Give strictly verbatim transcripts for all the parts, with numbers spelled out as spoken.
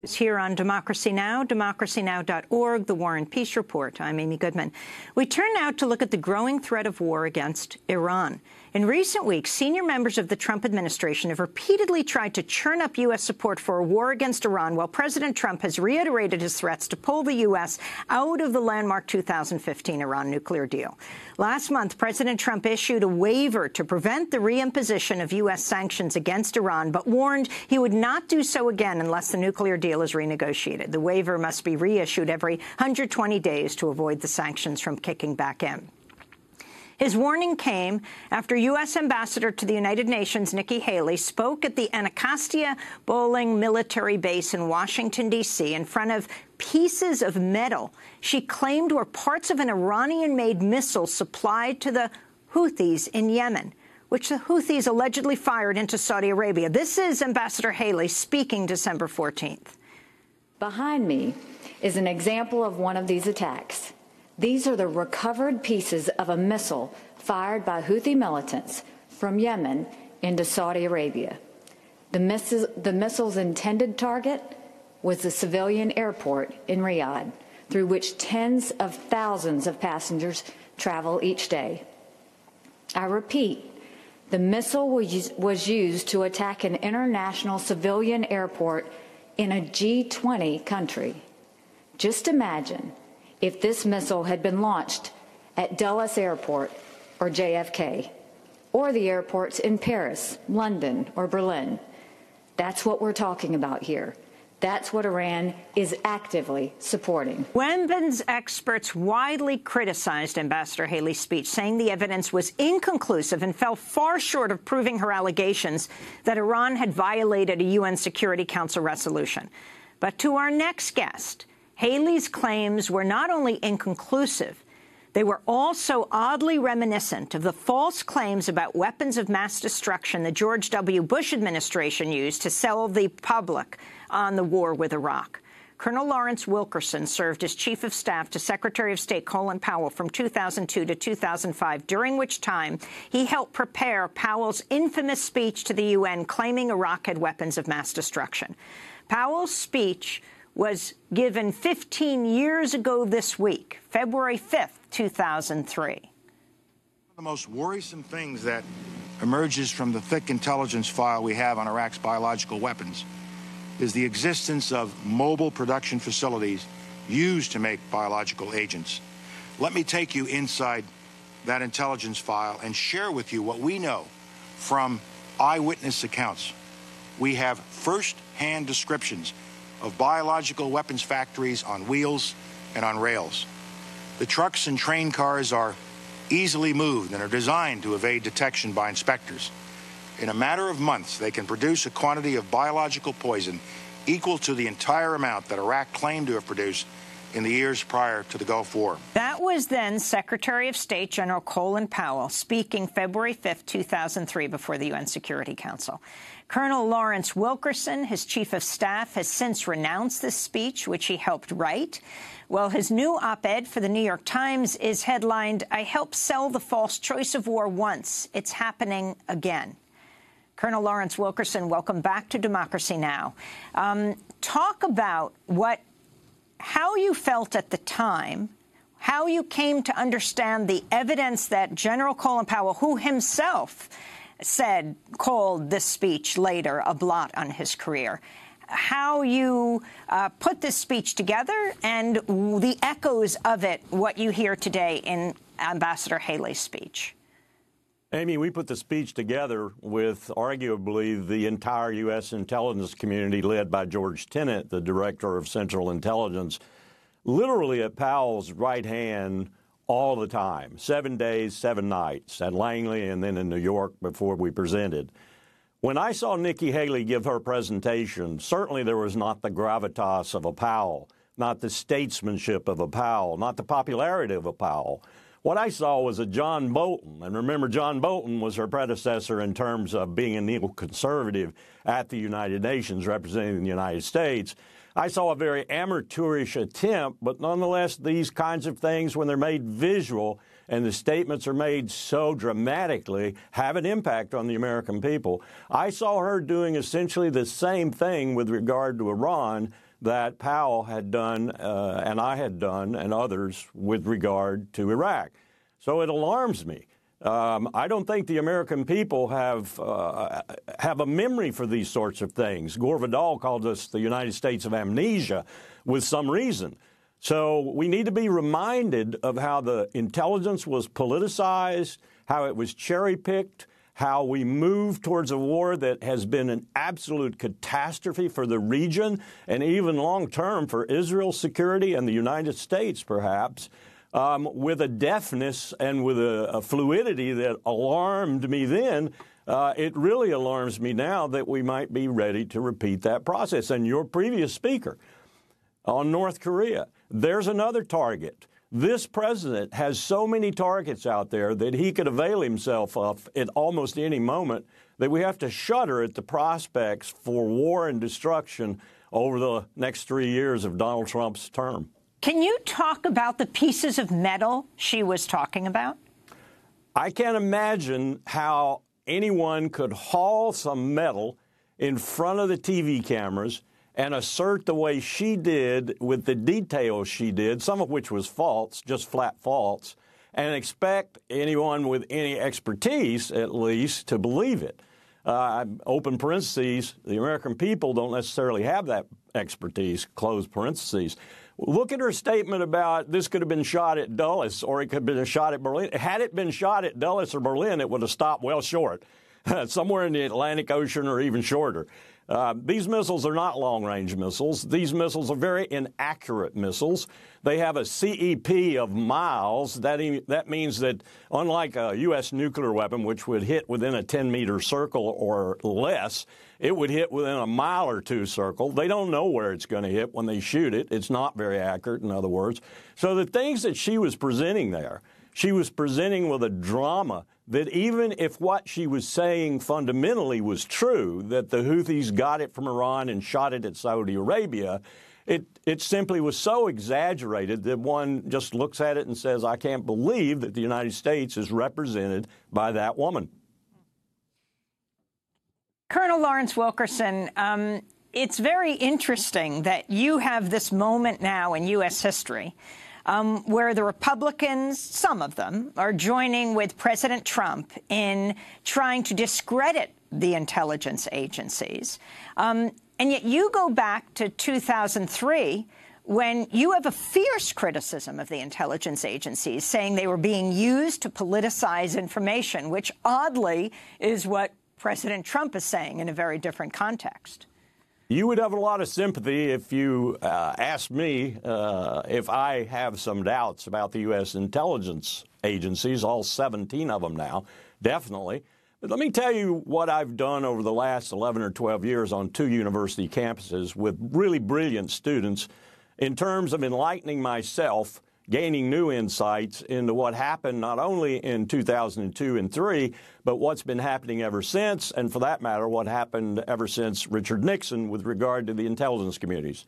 It's here on Democracy Now!, democracy now dot org, The War and Peace Report. I'm Amy Goodman. We turn now to look at the growing threat of war against Iran. In recent weeks, senior members of the Trump administration have repeatedly tried to churn up U S support for a war against Iran, while President Trump has reiterated his threats to pull the U S out of the landmark two thousand fifteen Iran nuclear deal. Last month, President Trump issued a waiver to prevent the reimposition of U S sanctions against Iran, but warned he would not do so again unless the nuclear deal is renegotiated. The waiver must be reissued every one hundred twenty days to avoid the sanctions from kicking back in. His warning came after U S Ambassador to the United Nations Nikki Haley spoke at the Anacostia Bowling Military Base in Washington, D C, in front of pieces of metal she claimed were parts of an Iranian-made missile supplied to the Houthis in Yemen, which the Houthis allegedly fired into Saudi Arabia. This is Ambassador Haley speaking December fourteenth. Behind me is an example of one of these attacks. These are the recovered pieces of a missile fired by Houthi militants from Yemen into Saudi Arabia. The, miss the missile's intended target was the civilian airport in Riyadh, through which tens of thousands of passengers travel each day. I repeat, the missile was used to attack an international civilian airport in a G twenty country. Just imagine if this missile had been launched at Dulles Airport or J F K, or the airports in Paris, London, or Berlin. That's what we're talking about here. That's what Iran is actively supporting. Weapons experts widely criticized Ambassador Haley's speech, saying the evidence was inconclusive and fell far short of proving her allegations that Iran had violated a U N Security Council resolution. But to our next guest, Haley's claims were not only inconclusive, they were also oddly reminiscent of the false claims about weapons of mass destruction the George W. Bush administration used to sell the public on the war with Iraq. Colonel Lawrence Wilkerson served as Chief of Staff to Secretary of State Colin Powell from two thousand two to two thousand five, during which time he helped prepare Powell's infamous speech to the U N claiming Iraq had weapons of mass destruction. Powell's speech was given fifteen years ago this week, February fifth, two thousand three. One of the most worrisome things that emerges from the thick intelligence file we have on Iraq's biological weapons is the existence of mobile production facilities used to make biological agents. Let me take you inside that intelligence file and share with you what we know from eyewitness accounts. We have first-hand descriptions of biological weapons factories on wheels and on rails. The trucks and train cars are easily moved and are designed to evade detection by inspectors. In a matter of months, they can produce a quantity of biological poison equal to the entire amount that Iraq claimed to have produced in the years prior to the Gulf War. That was then Secretary of State General Colin Powell speaking February fifth, two thousand three, before the U N Security Council. Colonel Lawrence Wilkerson, his Chief of Staff, has since renounced this speech, which he helped write. Well, his new op-ed for The New York Times is headlined, "I Helped Sell the False Choice of War Once. It's Happening Again." Colonel Lawrence Wilkerson, welcome back to Democracy Now! Um, talk about what— how you felt at the time, how you came to understand the evidence that General Colin Powell, who himself said, called this speech later a blot on his career, how you uh, put this speech together and the echoes of it, what you hear today in Ambassador Haley's speech. Amy, we put the speech together with arguably the entire U S intelligence community, led by George Tenet, the director of Central Intelligence, literally at Powell's right hand all the time, seven days, seven nights, at Langley and then in New York before we presented. When I saw Nikki Haley give her presentation, certainly there was not the gravitas of a Powell, not the statesmanship of a Powell, not the popularity of a Powell. What I saw was a John Bolton, and remember, John Bolton was her predecessor in terms of being a neoconservative at the United Nations, representing the United States. I saw a very amateurish attempt, but nonetheless, these kinds of things, when they're made visual and the statements are made so dramatically, have an impact on the American people. I saw her doing essentially the same thing with regard to Iran that Powell had done uh, and I had done and others with regard to Iraq. So it alarms me. Um, I don't think the American people have uh, have a memory for these sorts of things. Gore Vidal called us the United States of amnesia with some reason. So we need to be reminded of how the intelligence was politicized, how it was cherry-picked, how we move towards a war that has been an absolute catastrophe for the region and even long-term for Israel's security and the United States, perhaps, um, with a deftness and with a, a fluidity that alarmed me then. Uh, it really alarms me now that we might be ready to repeat that process. And your previous speaker on North Korea, there's another target. This president has so many targets out there that he could avail himself of at almost any moment that we have to shudder at the prospects for war and destruction over the next three years of Donald Trump's term. Can you talk about the pieces of metal she was talking about? I can't imagine how anyone could haul some metal in front of the T V cameras and assert the way she did, with the details she did, some of which was false, just flat false, and expect anyone with any expertise, at least, to believe it. Uh, open parentheses, the American people don't necessarily have that expertise, close parentheses. Look at her statement about this could have been shot at Dulles or it could have been shot at Berlin. Had it been shot at Dulles or Berlin, it would have stopped well short, somewhere in the Atlantic Ocean or even shorter. Uh, these missiles are not long-range missiles. These missiles are very inaccurate missiles. They have a C E P of miles. That, e that means that, unlike a U S nuclear weapon, which would hit within a ten-meter circle or less, it would hit within a mile or two circle. They don't know where it's going to hit when they shoot it. It's not very accurate, in other words. So the things that she was presenting there, she was presenting with a drama that even if what she was saying fundamentally was true, that the Houthis got it from Iran and shot it at Saudi Arabia, it, it simply was so exaggerated that one just looks at it and says, I can't believe that the United States is represented by that woman. Colonel Lawrence Wilkerson, um, it's very interesting that you have this moment now in U S history Um, where the Republicans, some of them, are joining with President Trump in trying to discredit the intelligence agencies. Um, and yet you go back to two thousand three, when you have a fierce criticism of the intelligence agencies, saying they were being used to politicize information, which oddly is what President Trump is saying in a very different context. You would have a lot of sympathy if you uh, asked me uh, if I have some doubts about the U S intelligence agencies, all seventeen of them now, definitely. But let me tell you what I've done over the last eleven or twelve years on two university campuses with really brilliant students in terms of enlightening myself, gaining new insights into what happened not only in two thousand two and three, but what's been happening ever since, and for that matter, what happened ever since Richard Nixon with regard to the intelligence communities.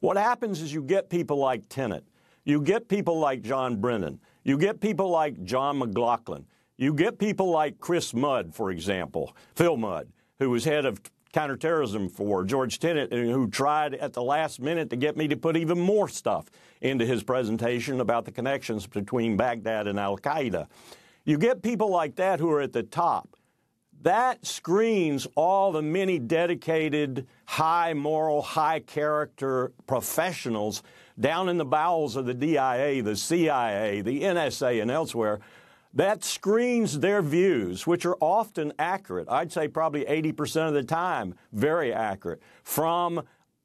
What happens is you get people like Tenet. You get people like John Brennan. You get people like John McLaughlin. You get people like Chris Mudd, for example, Phil Mudd, who was head of counterterrorism for George Tenet, who tried at the last minute to get me to put even more stuff into his presentation about the connections between Baghdad and Al Qaida. You get people like that who are at the top. That screens all the many dedicated, high moral, high character professionals down in the bowels of the D I A, the C I A, the N S A, and elsewhere. That screens their views, which are often accurate, I'd say probably eighty percent of the time, very accurate, from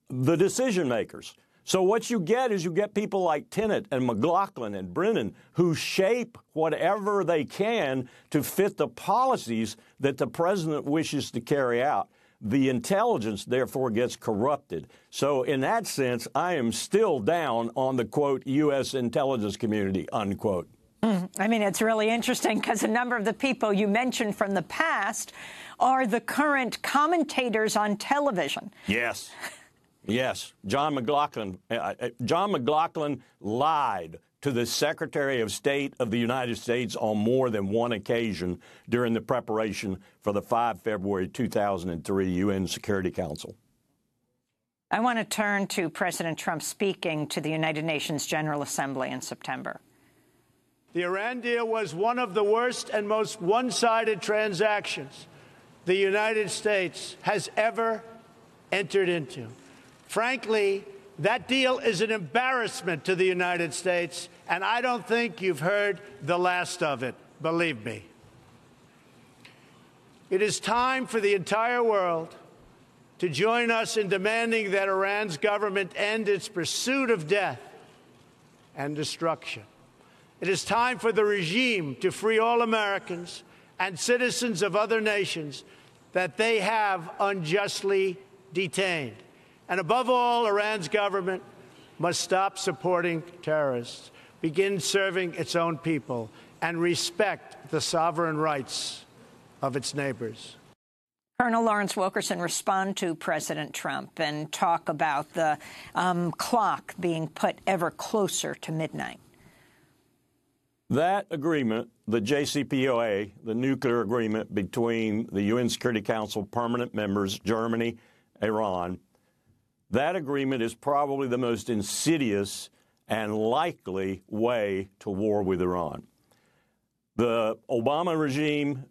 the decision makers. So what you get is you get people like Tenet and McLaughlin and Brennan who shape whatever they can to fit the policies that the president wishes to carry out. The intelligence, therefore, gets corrupted. So in that sense, I am still down on the, quote, U S intelligence community, unquote. I mean, it's really interesting because a number of the people you mentioned from the past are the current commentators on television. Yes. Yes. John McLaughlin. Uh, John McLaughlin lied to the Secretary of State of the United States on more than one occasion during the preparation for the five February two thousand three U N Security Council. I want to turn to President Trump speaking to the United Nations General Assembly in September. The Iran deal was one of the worst and most one-sided transactions the United States has ever entered into. Frankly, that deal is an embarrassment to the United States, and I don't think you've heard the last of it, believe me. It is time for the entire world to join us in demanding that Iran's government end its pursuit of death and destruction. It is time for the regime to free all Americans and citizens of other nations that they have unjustly detained. And above all, Iran's government must stop supporting terrorists, begin serving its own people, and respect the sovereign rights of its neighbors. Colonel Lawrence Wilkerson, respond to President Trump and talk about the um, clock being put ever closer to midnight. That agreement, the J C P O A, the nuclear agreement between the U N Security Council permanent members, Germany, Iran, that agreement is probably the most insidious and likely way to war with Iran. The Obama regime,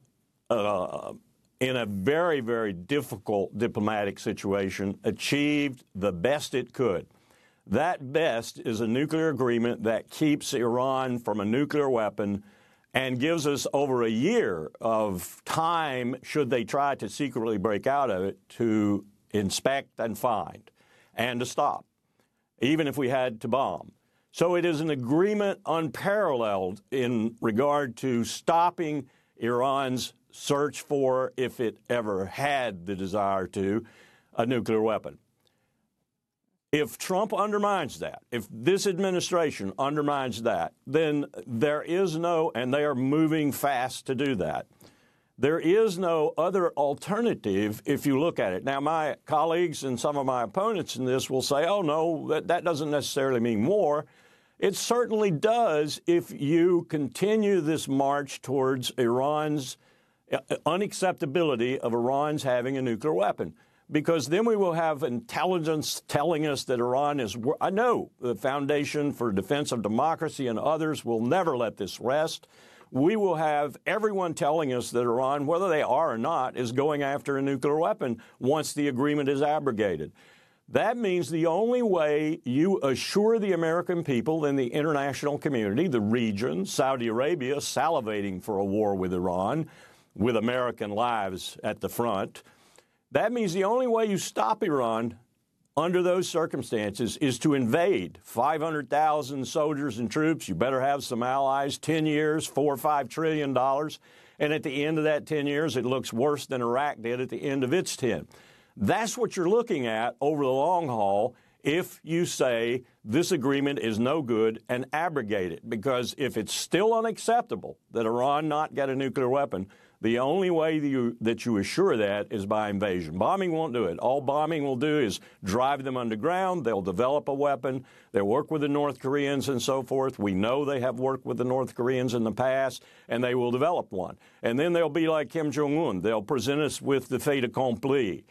uh, in a very, very difficult diplomatic situation, achieved the best it could. That best is a nuclear agreement that keeps Iran from a nuclear weapon and gives us over a year of time, should they try to secretly break out of it, to inspect and find and to stop, even if we had to bomb. So it is an agreement unparalleled in regard to stopping Iran's search for, if it ever had the desire to, a nuclear weapon. If Trump undermines that, if this administration undermines that, then there is no—and they are moving fast to do that— there is no other alternative if you look at it. Now, my colleagues and some of my opponents in this will say, oh, no, that, that doesn't necessarily mean war. It certainly does if you continue this march towards Iran's unacceptability of Iran's having a nuclear weapon, because then we will have intelligence telling us that Iran is— I know the Foundation for Defense of Democracy and others will never let this rest. We will have everyone telling us that Iran, whether they are or not, is going after a nuclear weapon once the agreement is abrogated. That means the only way you assure the American people and the international community, the region, Saudi Arabia salivating for a war with Iran, with American lives at the front, that means the only way you stop Iran under those circumstances is to invade five hundred thousand soldiers and troops. You better have some allies, ten years, four or five trillion dollars. And at the end of that ten years, it looks worse than Iraq did at the end of its ten. That's what you're looking at over the long haul if you say this agreement is no good and abrogate it. Because if it's still unacceptable that Iran not get a nuclear weapon, the only way that you, that you assure that is by invasion. Bombing won't do it. All bombing will do is drive them underground. They'll develop a weapon. They'll work with the North Koreans and so forth. We know they have worked with the North Koreans in the past, and they will develop one. And then they'll be like Kim Jong-un. They'll present us with the fait accompli.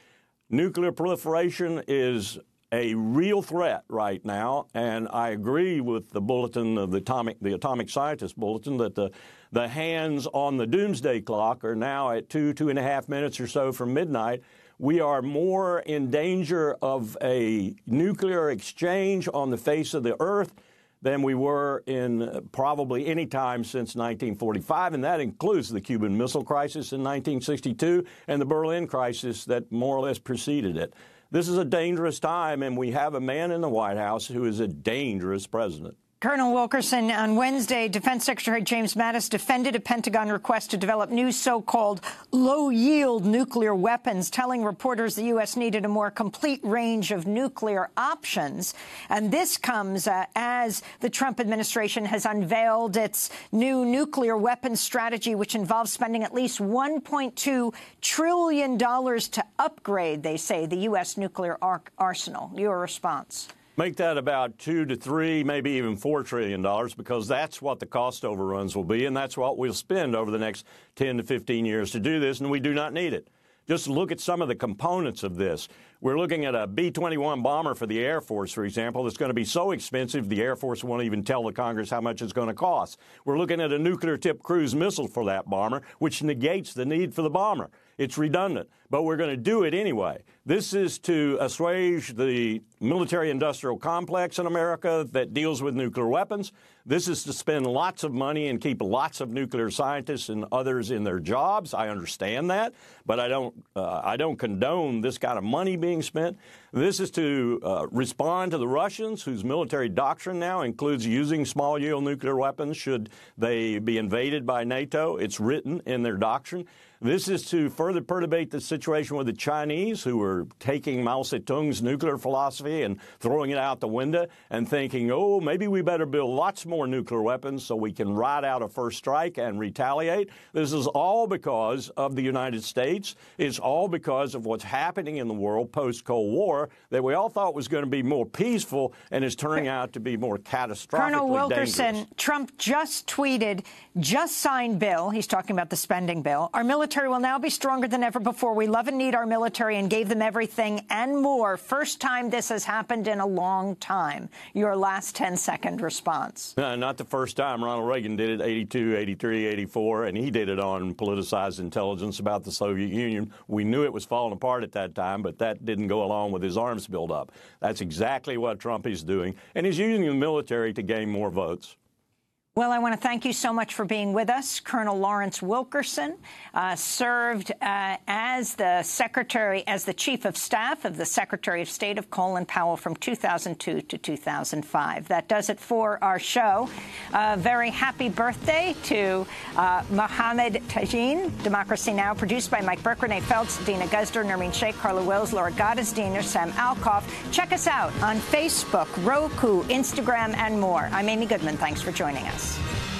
Nuclear proliferation is a real threat right now, and I agree with the bulletin of the atomic, the atomic scientist bulletin, that the the hands on the doomsday clock are now at two, two and a half minutes or so from midnight. We are more in danger of a nuclear exchange on the face of the earth than we were in probably any time since nineteen forty-five, and that includes the Cuban Missile Crisis in nineteen sixty-two and the Berlin Crisis that more or less preceded it. This is a dangerous time, and we have a man in the White House who is a dangerous president. Colonel Wilkerson, on Wednesday, Defense Secretary James Mattis defended a Pentagon request to develop new so-called low-yield nuclear weapons, telling reporters the U S needed a more complete range of nuclear options. And this comes uh, as the Trump administration has unveiled its new nuclear weapons strategy, which involves spending at least one point two trillion dollars to upgrade, they say, the U S nuclear ar- arsenal. Your response? Make that about two to three, maybe even four trillion dollars, because that's what the cost overruns will be, and that's what we'll spend over the next ten to fifteen years to do this, and we do not need it. Just look at some of the components of this. We're looking at a B twenty-one bomber for the Air Force, for example, that's going to be so expensive the Air Force won't even tell the Congress how much it's going to cost. We're looking at a nuclear-tipped cruise missile for that bomber, which negates the need for the bomber. It's redundant, but we're going to do it anyway. This is to assuage the military-industrial complex in America that deals with nuclear weapons. This is to spend lots of money and keep lots of nuclear scientists and others in their jobs. I understand that, but I don't, uh, I don't condone this kind of money being spent. This is to uh, respond to the Russians, whose military doctrine now includes using small-yield nuclear weapons should they be invaded by NATO. It's written in their doctrine. This is to further perturbate the situation with the Chinese, who were taking Mao Zedong's nuclear philosophy and throwing it out the window and thinking, oh, maybe we better build lots more nuclear weapons so we can ride out a first strike and retaliate. This is all because of the United States. It's all because of what's happening in the world post-Cold War that we all thought was going to be more peaceful and is turning out to be more catastrophically Colonel Wilkerson, dangerous. Trump just tweeted, just signed bill. He's talking about the spending bill. Our military will now be stronger than ever before. We love and need our military and gave them everything and more. First time this has happened in a long time. Your last ten-second response. No, not the first time. Ronald Reagan did it eighty-two, eighty-three, eighty-four, and he did it on politicized intelligence about the Soviet Union. We knew it was falling apart at that time, but that didn't go along with his arms buildup. That's exactly what Trump is doing, and he's using the military to gain more votes. Well, I want to thank you so much for being with us. Colonel Lawrence Wilkerson uh, served uh, as the secretary, as the chief of staff of the Secretary of State of Colin Powell from two thousand two to two thousand five. That does it for our show. Uh, very happy birthday to uh, Mohammed Tajin, Democracy Now!, produced by Mike Burke, Renee Feltz, Dina Guzder, Nermeen Sheikh, Carla Wills, Laura Gottesdiener, Sam Alkoff. Check us out on Facebook, Roku, Instagram, and more. I'm Amy Goodman. Thanks for joining us. We'll be right back.